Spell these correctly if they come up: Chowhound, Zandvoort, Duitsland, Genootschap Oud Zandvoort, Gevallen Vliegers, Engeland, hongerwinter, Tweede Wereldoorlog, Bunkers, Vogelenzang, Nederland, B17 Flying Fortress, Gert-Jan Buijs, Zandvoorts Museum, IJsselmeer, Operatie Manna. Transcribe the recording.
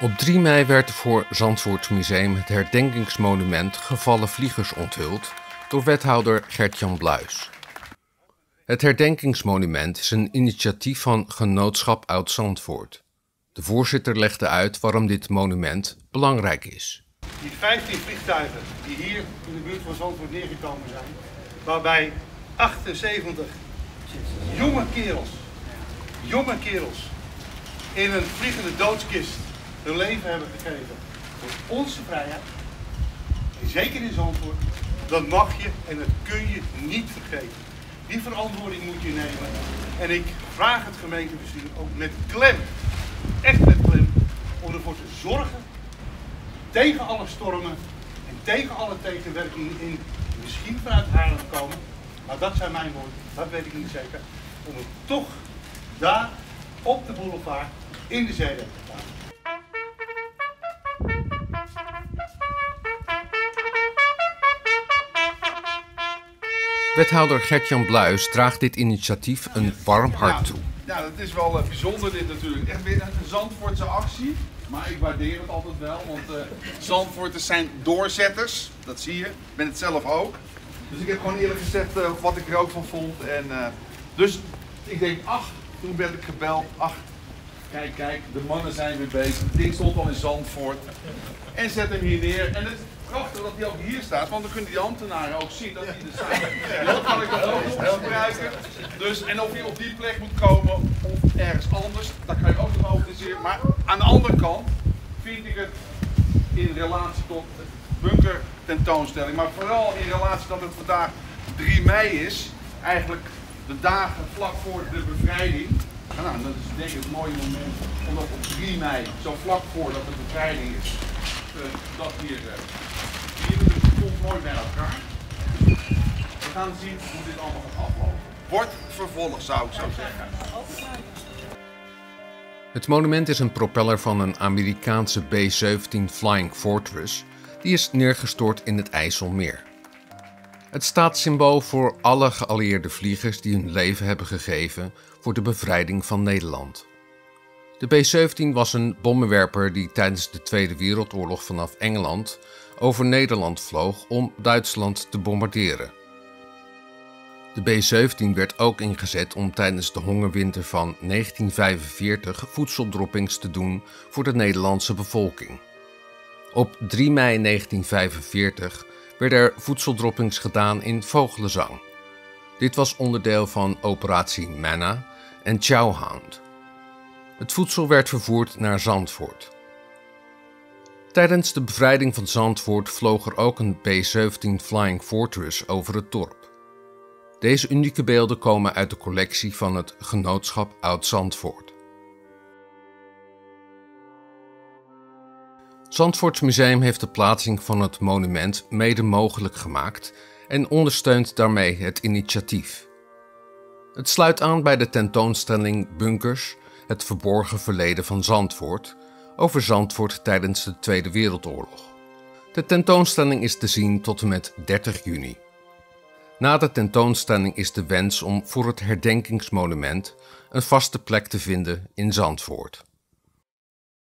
Op 3 mei werd voor Zandvoorts Museum het herdenkingsmonument Gevallen Vliegers onthuld door wethouder Gert-Jan Buijs. Het herdenkingsmonument is een initiatief van Genootschap Oud Zandvoort. De voorzitter legde uit waarom dit monument belangrijk is. Die 15 vliegtuigen die hier in de buurt van Zandvoort neergekomen zijn, waarbij 78 jonge kerels in een vliegende doodskist hun leven hebben gegeven voor onze vrijheid, en zeker in Zandvoort, dat mag je en dat kun je niet vergeten. Die verantwoording moet je nemen en ik vraag het gemeentebestuur ook met klem, echt met klem, om ervoor te zorgen tegen alle stormen en tegen alle tegenwerkingen in misschien vanuit Haarlem komen, maar dat zijn mijn woorden, dat weet ik niet zeker, om het toch daar op de boulevard in de zee te plaatsen. Wethouder Gert-Jan Buijs draagt dit initiatief een warm hart toe. Ja, dat is wel bijzonder dit natuurlijk. Echt weer een Zandvoortse actie. Maar ik waardeer het altijd wel, want Zandvoorters zijn doorzetters. Dat zie je. Ik ben het zelf ook. Dus ik heb gewoon eerlijk gezegd wat ik er ook van vond. En, dus ik denk, ach, toen werd ik gebeld. Ach, kijk, de mannen zijn weer bezig. Het ding stond al in Zandvoort. En zet hem hier neer. En het, prachtig dat hij ook hier staat, want dan kunnen die ambtenaren ook zien dat hij er staat. Dan kan ik dat ook nog gebruiken. Dus, en of hij op die plek moet komen of ergens anders, daar kan je ook nog over discussiëren. Maar aan de andere kant vind ik het in relatie tot de bunker tentoonstelling, maar vooral in relatie dat het vandaag 3 mei is, eigenlijk de dagen vlak voor de bevrijding. Nou, dat is denk ik het mooie moment, omdat op 3 mei, zo vlak voordat de bevrijding is, dat hier. Komt mooi bij elkaar. We gaan zien hoe dit allemaal gaat aflopen. Wordt vervolgd, zou ik zo zeggen. Het monument is een propeller van een Amerikaanse B17 Flying Fortress, die is neergestort in het IJsselmeer. Het staat symbool voor alle geallieerde vliegers die hun leven hebben gegeven voor de bevrijding van Nederland. De B17 was een bommenwerper die tijdens de Tweede Wereldoorlog vanaf Engeland over Nederland vloog om Duitsland te bombarderen. De B17 werd ook ingezet om tijdens de hongerwinter van 1945 voedseldroppings te doen voor de Nederlandse bevolking. Op 3 mei 1945 werden er voedseldroppings gedaan in Vogelenzang. Dit was onderdeel van Operatie Manna en Chowhound. Het voedsel werd vervoerd naar Zandvoort. Tijdens de bevrijding van Zandvoort vloog er ook een B-17 Flying Fortress over het dorp. Deze unieke beelden komen uit de collectie van het Genootschap Oud Zandvoort. Zandvoorts Museum heeft de plaatsing van het monument mede mogelijk gemaakt en ondersteunt daarmee het initiatief. Het sluit aan bij de tentoonstelling Bunkers, het verborgen verleden van Zandvoort, over Zandvoort tijdens de Tweede Wereldoorlog. De tentoonstelling is te zien tot en met 30 juni. Na de tentoonstelling is de wens om voor het herdenkingsmonument een vaste plek te vinden in Zandvoort.